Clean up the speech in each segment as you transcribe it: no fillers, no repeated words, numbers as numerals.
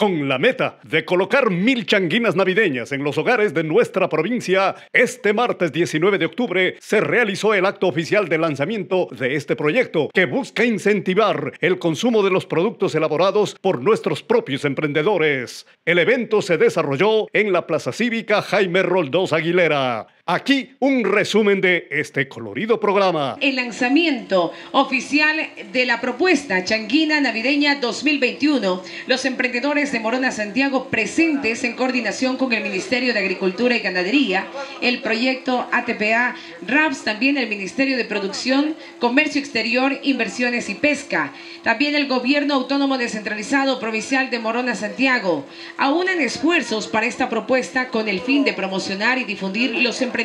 Con la meta de colocar 1000 changuinas navideñas en los hogares de nuestra provincia, este martes 19 de octubre se realizó el acto oficial de lanzamiento de este proyecto que busca incentivar el consumo de los productos elaborados por nuestros propios emprendedores. El evento se desarrolló en la Plaza Cívica Jaime Roldós Aguilera. Aquí un resumen de este colorido programa. El lanzamiento oficial de la propuesta Changuina Navideña 2021. Los emprendedores de Morona Santiago presentes en coordinación con el Ministerio de Agricultura y Ganadería, el proyecto ATPA, RAPS, también el Ministerio de Producción, Comercio Exterior, Inversiones y Pesca. También el Gobierno Autónomo Descentralizado Provincial de Morona Santiago. Aunan esfuerzos para esta propuesta con el fin de promocionar y difundir los emprendimientos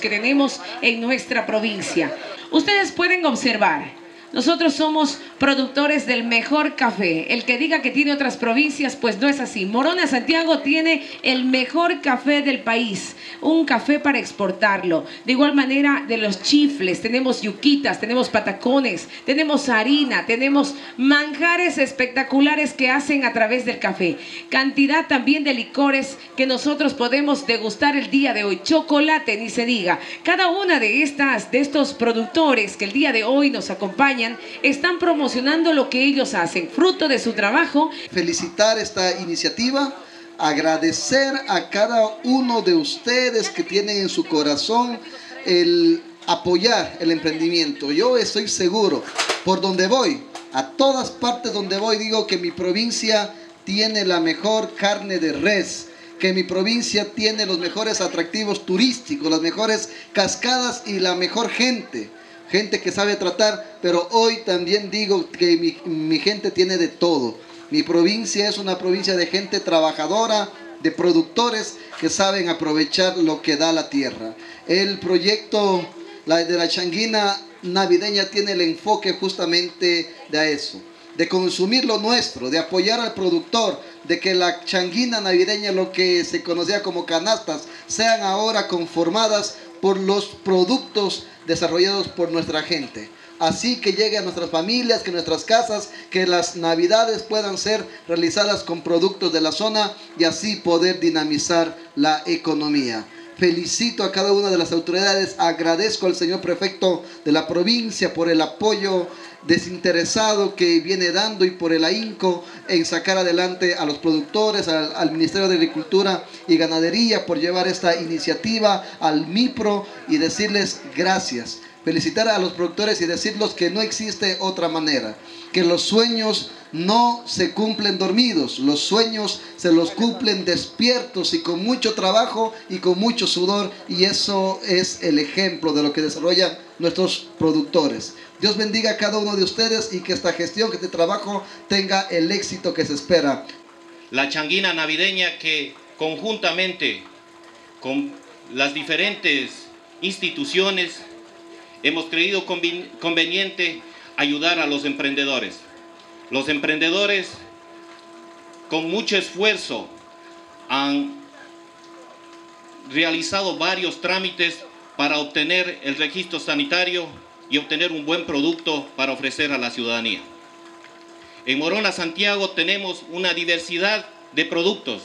que tenemos en nuestra provincia. Ustedes pueden observar, nosotros somos productores del mejor café. El que diga que tiene otras provincias, pues no es así. Morona Santiago tiene el mejor café del país, un café para exportarlo. De igual manera, de los chifles, tenemos yuquitas, tenemos patacones, tenemos harina, tenemos manjares espectaculares que hacen a través del café. Cantidad también de licores que nosotros podemos degustar el día de hoy. Chocolate, ni se diga. Cada una de estos productores que el día de hoy nos acompañan, están promocionando lo que ellos hacen, fruto de su trabajo. Felicitar esta iniciativa, agradecer a cada uno de ustedes que tienen en su corazón el apoyar el emprendimiento. Yo estoy seguro, por donde voy, a todas partes donde voy, digo que mi provincia tiene la mejor carne de res, que mi provincia tiene los mejores atractivos turísticos, las mejores cascadas y la mejor gente. Gente que sabe tratar, pero hoy también digo que mi gente tiene de todo. Mi provincia es una provincia de gente trabajadora, de productores que saben aprovechar lo que da la tierra. El proyecto de la Changuina Navideña tiene el enfoque justamente de eso, de consumir lo nuestro, de apoyar al productor, de que la Changuina Navideña, lo que se conocía como canastas, sean ahora conformadas por los productos desarrollados por nuestra gente. Así que llegue a nuestras familias, que nuestras casas, que las navidades puedan ser realizadas con productos de la zona y así poder dinamizar la economía. Felicito a cada una de las autoridades, agradezco al señor prefecto de la provincia por el apoyo desinteresado que viene dando y por el ahínco en sacar adelante a los productores, al Ministerio de Agricultura y Ganadería por llevar esta iniciativa al MIPRO y decirles gracias. Felicitar a los productores y decirles que no existe otra manera, que los sueños no se cumplen dormidos, los sueños se los cumplen despiertos y con mucho trabajo y con mucho sudor, y eso es el ejemplo de lo que desarrollan nuestros productores. Dios bendiga a cada uno de ustedes y que esta gestión, que este trabajo tenga el éxito que se espera. La Changuina Navideña, que conjuntamente con las diferentes instituciones hemos creído conveniente ayudar a los emprendedores. Los emprendedores con mucho esfuerzo han realizado varios trámites para obtener el registro sanitario y obtener un buen producto para ofrecer a la ciudadanía. En Morona Santiago tenemos una diversidad de productos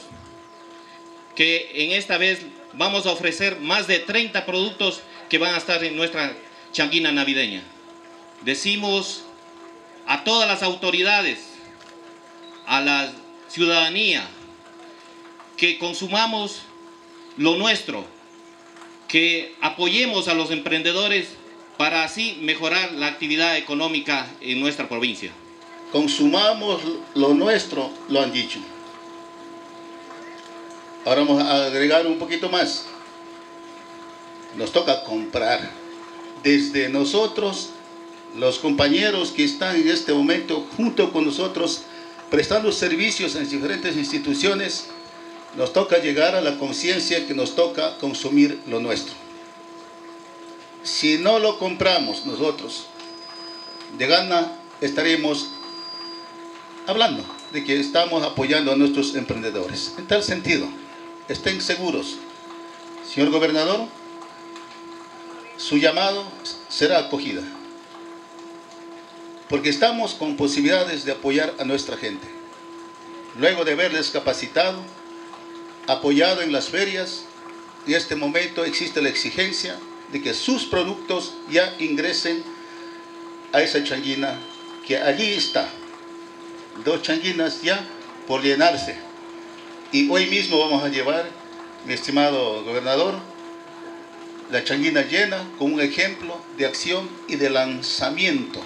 que en esta vez vamos a ofrecer más de 30 productos que van a estar en nuestra Changuina Navideña. Decimos a todas las autoridades, a la ciudadanía, que consumamos lo nuestro, que apoyemos a los emprendedores para así mejorar la actividad económica en nuestra provincia. Consumamos lo nuestro, lo han dicho. Ahora vamos a agregar un poquito más. Nos toca comprar. Desde nosotros, los compañeros que están en este momento junto con nosotros prestando servicios en diferentes instituciones, nos toca llegar a la conciencia que nos toca consumir lo nuestro. Si no lo compramos nosotros, de gana estaremos hablando de que estamos apoyando a nuestros emprendedores. En tal sentido, estén seguros, señor gobernador, su llamado será acogida, porque estamos con posibilidades de apoyar a nuestra gente. Luego de haberles capacitado, apoyado en las ferias, en este momento existe la exigencia de que sus productos ya ingresen a esa changuina, que allí está, dos changuinas ya por llenarse. Y hoy mismo vamos a llevar, mi estimado gobernador, la changuina llena con un ejemplo de acción y de lanzamiento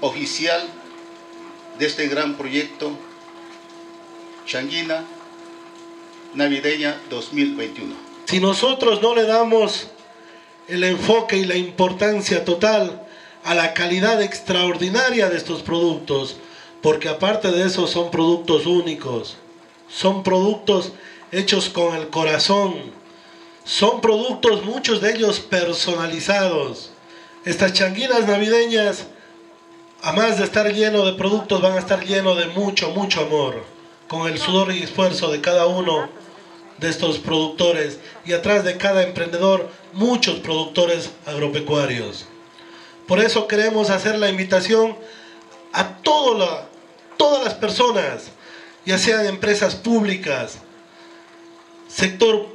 oficial de este gran proyecto Changuina Navideña 2021. Si nosotros no le damos el enfoque y la importancia total a la calidad extraordinaria de estos productos, porque aparte de eso son productos únicos, son productos hechos con el corazón, son productos, muchos de ellos personalizados. Estas changuinas navideñas, a más de estar lleno de productos, van a estar llenos de mucho, mucho amor, con el sudor y esfuerzo de cada uno de estos productores, y atrás de cada emprendedor, muchos productores agropecuarios. Por eso queremos hacer la invitación a todas las personas, ya sean empresas públicas, sector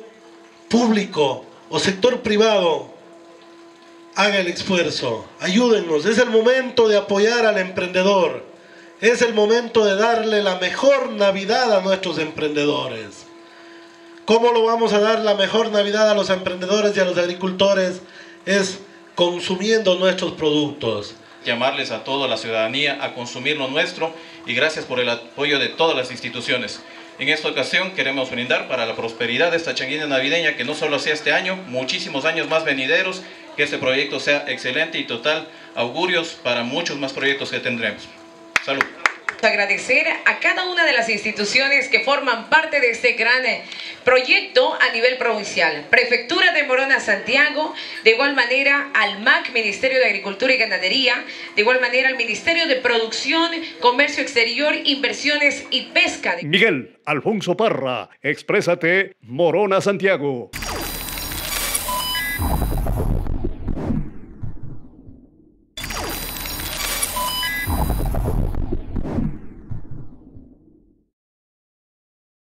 público o sector privado, haga el esfuerzo, ayúdennos. Es el momento de apoyar al emprendedor, es el momento de darle la mejor Navidad a nuestros emprendedores. ¿Cómo lo vamos a dar la mejor Navidad a los emprendedores y a los agricultores? Es consumiendo nuestros productos. Llamarles a toda la ciudadanía a consumir lo nuestro, y gracias por el apoyo de todas las instituciones. En esta ocasión queremos brindar para la prosperidad de esta changuina navideña, que no solo sea este año, muchísimos años más venideros, que este proyecto sea excelente y total augurios para muchos más proyectos que tendremos. Salud. Agradecer a cada una de las instituciones que forman parte de este gran proyecto a nivel provincial. Prefectura de Morona Santiago, de igual manera al MAC, Ministerio de Agricultura y Ganadería, de igual manera al Ministerio de Producción, Comercio Exterior, Inversiones y Pesca. Miguel Alfonso Parra, Exprésate Morona Santiago.